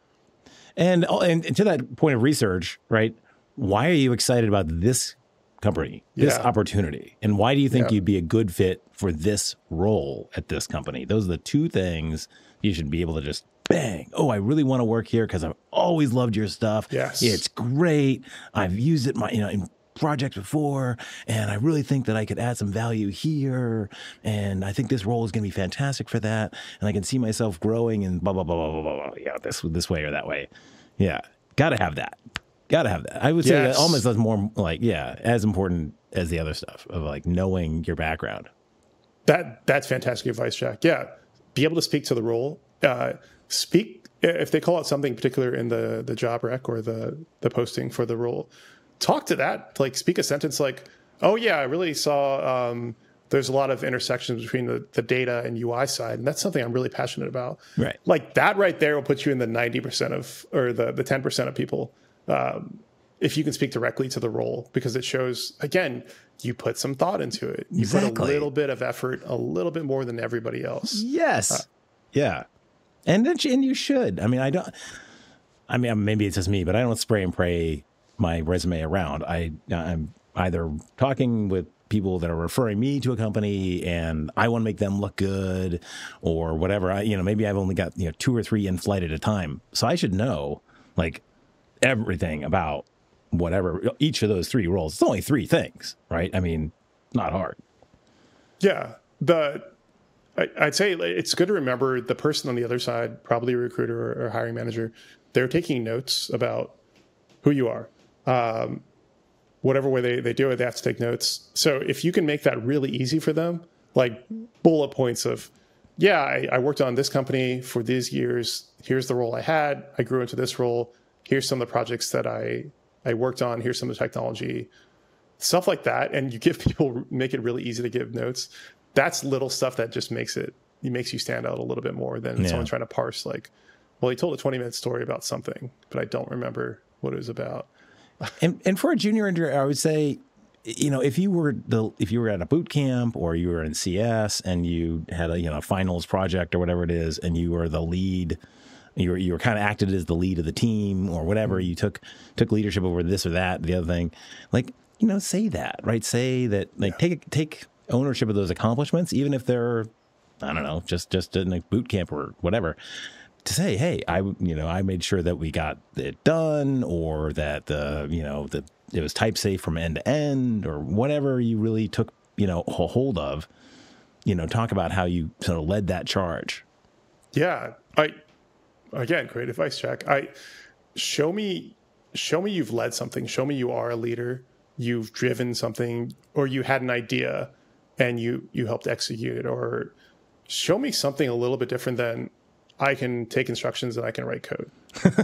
And, and, and to that point of research, right? Why are you excited about this company, this yeah. opportunity? And why do you think yeah. you'd be a good fit for this role at this company? Those are the two things you should be able to just bang. Oh, I really want to work here because I've always loved your stuff. Yes. It's great. I've used it my, you know, in projects before, and I really think that I could add some value here. And I think this role is going to be fantastic for that. And I can see myself growing and blah, blah, blah, blah, blah, blah. Yeah, this, this way or that way. Yeah. Got to have that. Got to have that. I would yes. say that almost as more like, yeah, as important as the other stuff of like knowing your background. That That's fantastic advice, Jack. Yeah. Be able to speak to the role. Uh, speak, if they call out something particular in the, the job rec or the, the posting for the role, talk to that. Like speak a sentence like, oh yeah, I really saw um, there's a lot of intersections between the, the data and U I side. And that's something I'm really passionate about. Right. Like that right there will put you in the ninety percent of, or the, the ten percent of people. Um, if you can speak directly to the role, because it shows, again, you put some thought into it. You exactly. put a little bit of effort, a little bit more than everybody else. Yes. Uh, yeah. And, and you should. I mean, I don't, I mean, maybe it's just me, but I don't spray and pray my resume around. I, I'm either talking with people that are referring me to a company and I want to make them look good or whatever. I, you know, maybe I've only got, you know, two or three in flight at a time. So I should know, like, everything about whatever each of those three roles. It's only three things, right? I mean, not hard. Yeah. The I, I'd say it's good to remember the person on the other side, probably a recruiter or, or hiring manager, they're taking notes about who you are. Um, whatever way they, they do it, they have to take notes. So if you can make that really easy for them, like bullet points of, yeah, I, I worked on this company for these years. Here's the role I had. I grew into this role. Here's some of the projects that I, I worked on. Here's some of the technology, stuff like that. And you give people, make it really easy to give notes. That's little stuff that just makes it, it makes you stand out a little bit more than yeah. someone trying to parse like, well, he told a twenty minute story about something, but I don't remember what it was about. and, and for a junior engineer, I would say, you know, if you were the, if you were at a boot camp or you were in C S and you had a, you know, finals project or whatever it is, and you were the lead, You were, you were kind of acted as the lead of the team or whatever. You took took leadership over this or that, the other thing. Like, you know, say that, right? Say that, like, yeah. take take ownership of those accomplishments, even if they're, I don't know, just just in a boot camp or whatever. To say, hey, I, you know, I made sure that we got it done, or that the, you know, that it was type safe from end to end, or whatever you really took, you know, a hold of. You know, talk about how you sort of led that charge. Yeah, I. Again, great advice, Jack. I show me, show me you've led something. Show me you are a leader. You've driven something, or you had an idea, and you you helped execute it. Or show me something a little bit different than I can take instructions and I can write code.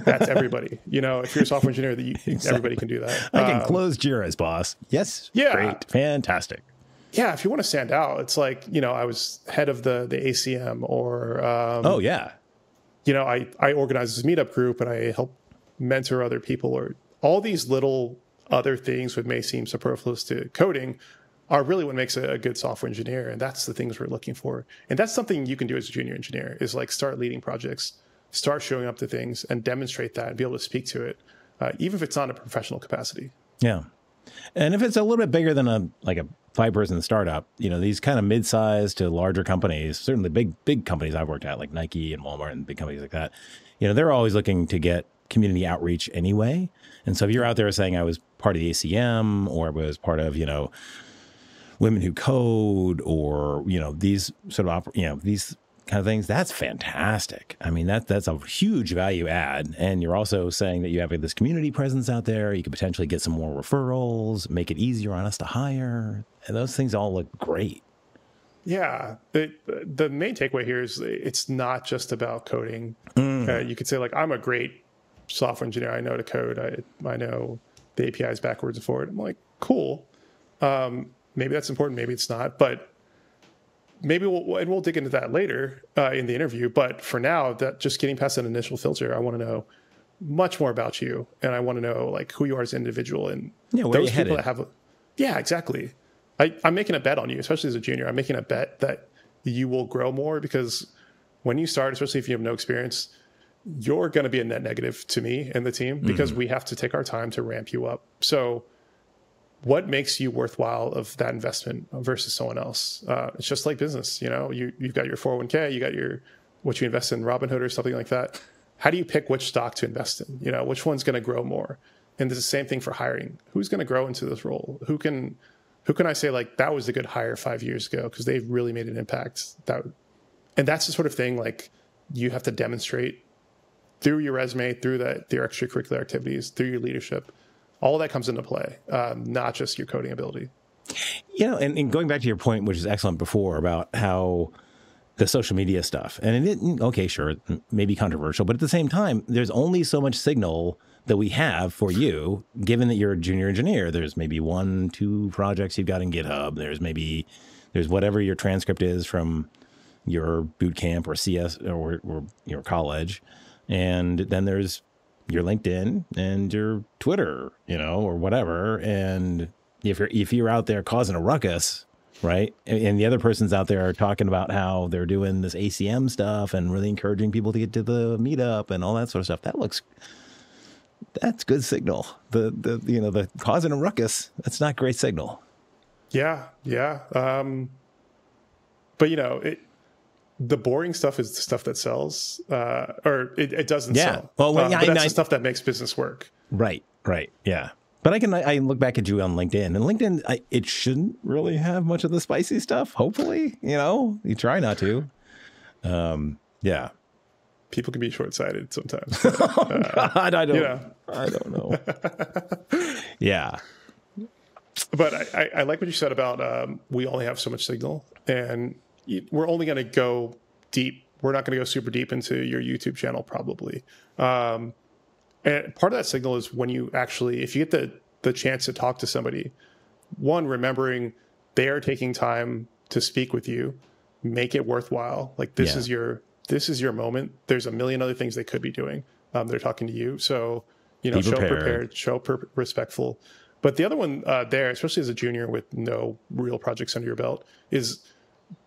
That's everybody. You know, if you're a software engineer, that you, exactly. everybody can do that. I can um, close Jira's boss. Yes. Yeah. Great. Fantastic. Yeah. If you want to stand out, it's like, you know, I was head of the the A C M, or um, oh yeah. You know, I, I organize this meetup group and I help mentor other people, or all these little other things that may seem superfluous to coding are really what makes a, a good software engineer. And that's the things we're looking for. And that's something you can do as a junior engineer is like start leading projects, start showing up to things and demonstrate that and be able to speak to it, uh, even if it's not in a professional capacity. Yeah. And if it's a little bit bigger than a like a five person startup, you know, these kind of mid-sized to larger companies, certainly big, big companies I've worked at like Nike and Walmart and big companies like that, you know, they're always looking to get community outreach anyway. And so if you're out there saying I was part of the A C M or was part of, you know, Women Who Code or, you know, these sort of, you know, these kind of things, that's fantastic. I mean, that, that's a huge value add. And you're also saying that you have this community presence out there. You could potentially get some more referrals, make it easier on us to hire. And those things all look great. Yeah. It, the main takeaway here is it's not just about coding. Mm. Uh, you could say, like, I'm a great software engineer. I know to code. I, I know the A P Is backwards and forward. I'm like, cool. Um, maybe that's important. Maybe it's not. But maybe we'll, and we'll dig into that later uh, in the interview. But for now, that just getting past that initial filter, I want to know much more about you. And I want to know, like, who you are as an individual. And yeah, where those people headed? that have, yeah, exactly. I, I'm making a bet on you, especially as a junior. I'm making a bet that you will grow more, because when you start, especially if you have no experience, you're going to be a net negative to me and the team, because mm-hmm. we have to take our time to ramp you up. So what makes you worthwhile of that investment versus someone else? Uh, it's just like business. You know, you, you've got your four oh one K, you got your, what you invest in Robinhood or something like that. How do you pick which stock to invest in? You know, which one's going to grow more? And it's the same thing for hiring. Who's going to grow into this role? Who can... Who can I say, like, that was a good hire five years ago because they've really made an impact? That, and that's the sort of thing, like, you have to demonstrate through your resume, through that, your extracurricular activities, through your leadership. All that comes into play, um, not just your coding ability. You know, and, and going back to your point, which is excellent before, about how the social media stuff, and it, okay, sure, maybe controversial, but at the same time, there's only so much signal that we have for you, given that you're a junior engineer. There's maybe one, two projects you've got in GitHub. There's maybe, there's whatever your transcript is from your boot camp or C S or, or your college. And then there's your LinkedIn and your Twitter, you know, or whatever. And if you're, if you're out there causing a ruckus, right? And the other person's out there talking about how they're doing this A C M stuff and really encouraging people to get to the meetup and all that sort of stuff. That looks... That's good signal. The, the, you know, the causing a ruckus, that's not great signal. Yeah. Yeah. Um, but you know, it, the boring stuff is the stuff that sells, uh, or it, it doesn't yeah. sell. Well, well um, yeah, but that's I, the I, stuff that makes business work. Right. Right. Yeah. But I can, I, I look back at you on LinkedIn, and LinkedIn, I, it shouldn't really have much of the spicy stuff. Hopefully, you know, you try not to. Um, yeah. People can be short-sighted sometimes. But, uh, oh, God, I don't. You know. I don't know. Yeah, but I, I like what you said about um, we only have so much signal, and we're only going to go deep. We're not going to go super deep into your YouTube channel, probably. Um, and part of that signal is when you actually, if you get the the chance to talk to somebody, one, remembering they are taking time to speak with you, make it worthwhile. Like this yeah. is your. This is your moment. There's a million other things they could be doing. Um, they're talking to you. So, you know, show prepared, show per respectful. But the other one uh, there, especially as a junior with no real projects under your belt, is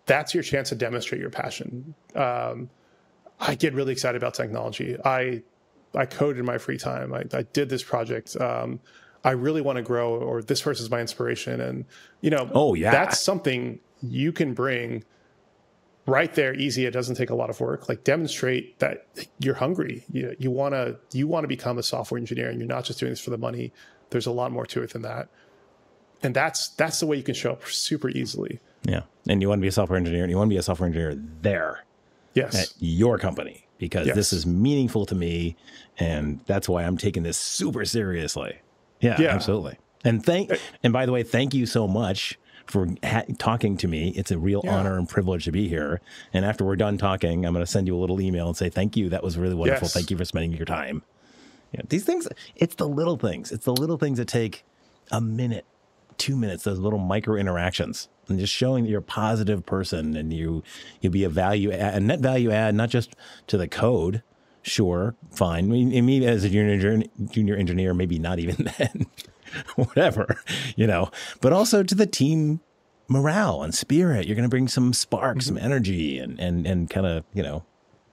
that's your chance to demonstrate your passion. Um, I get really excited about technology. I I code in my free time. I, I did this project. Um, I really want to grow, or this person's my inspiration. And, you know, oh, yeah. that's something you can bring right there, easy. It doesn't take a lot of work. Like, demonstrate that you're hungry. You you want to you want to become a software engineer, and you're not just doing this for the money. There's a lot more to it than that. And that's that's the way you can show up super easily. Yeah, and you want to be a software engineer, and you want to be a software engineer there, yes, at your company, because yes. this is meaningful to me, and that's why I'm taking this super seriously. Yeah, yeah. absolutely. And thank and by the way, thank you so much for ha talking to me. It's a real yeah. honor and privilege to be here. And after we're done talking, I'm going to send you a little email and say, thank you. That was really wonderful. Yes. Thank you for spending your time. You know, these things, it's the little things. It's the little things that take a minute, two minutes, those little micro interactions, and just showing that you're a positive person, and you, you'll be a value add, a net value add, not just to the code. Sure. Fine. I mean, me as a junior, junior engineer, maybe not even then. Whatever, you know, but also to the team morale and spirit. You're going to bring some spark, mm-hmm. some energy, and, and, and kind of, you know,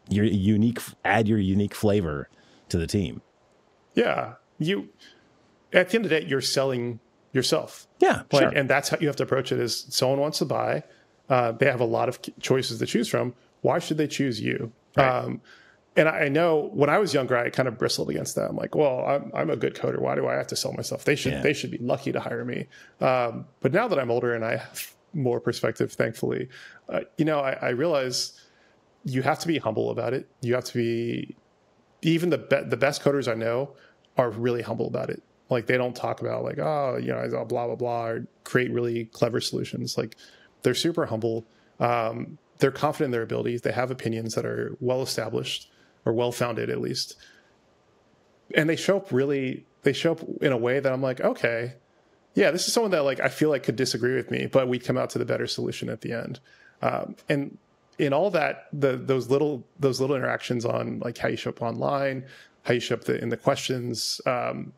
your unique, add your unique flavor to the team. Yeah. You, at the end of the day, you're selling yourself. Yeah. Like, sure. And that's how you have to approach it, is someone wants to buy. Uh, they have a lot of choices to choose from. Why should they choose you? Right. Um, And I know when I was younger, I kind of bristled against that. I'm like, well, I'm, I'm a good coder. Why do I have to sell myself? They should, yeah. they should be lucky to hire me. Um, but now that I'm older and I have more perspective, thankfully, uh, you know, I, I realize you have to be humble about it. You have to be, even the be- the best coders I know are really humble about it. Like, they don't talk about like, oh, you know, blah, blah, blah, or create really clever solutions. Like, they're super humble. Um, they're confident in their abilities. They have opinions that are well-established or well-founded, at least. And they show up really, they show up in a way that I'm like, okay, yeah, this is someone that, like, I feel like could disagree with me, but we come out to the better solution at the end. Um, and in all that, the, those little, those little interactions on like how you show up online, how you show up the, in the questions, um,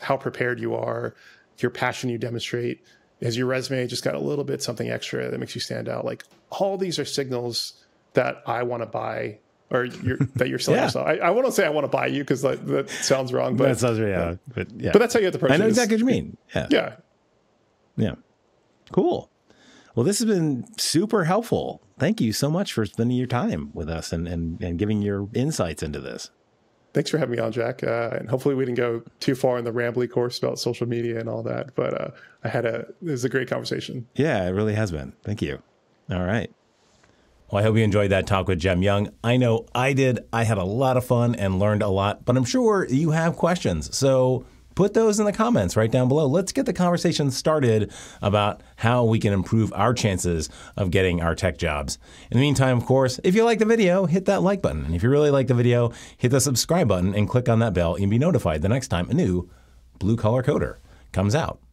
how prepared you are, your passion you demonstrate, has your resume just got a little bit something extra that makes you stand out? Like, all these are signals that I want to buy, or you're, that you're selling yeah. yourself. I, I won't say I want to buy you, because that, that sounds wrong. But that sounds yeah, uh, but yeah. But that's how you have to approach it. I know exactly what you mean. Yeah. Yeah. Yeah. Cool. Well, this has been super helpful. Thank you so much for spending your time with us and and, and giving your insights into this. Thanks for having me on, Jack. Uh, and hopefully we didn't go too far in the rambly course about social media and all that. But uh, I had a, it was a great conversation. Yeah, it really has been. Thank you. All right. Well, I hope you enjoyed that talk with Jem Young. I know I did. I had a lot of fun and learned a lot, but I'm sure you have questions. So put those in the comments right down below. Let's get the conversation started about how we can improve our chances of getting our tech jobs. In the meantime, of course, if you like the video, hit that like button. And if you really like the video, hit the subscribe button and click on that bell. You'll be notified the next time a new Blue Collar Coder comes out.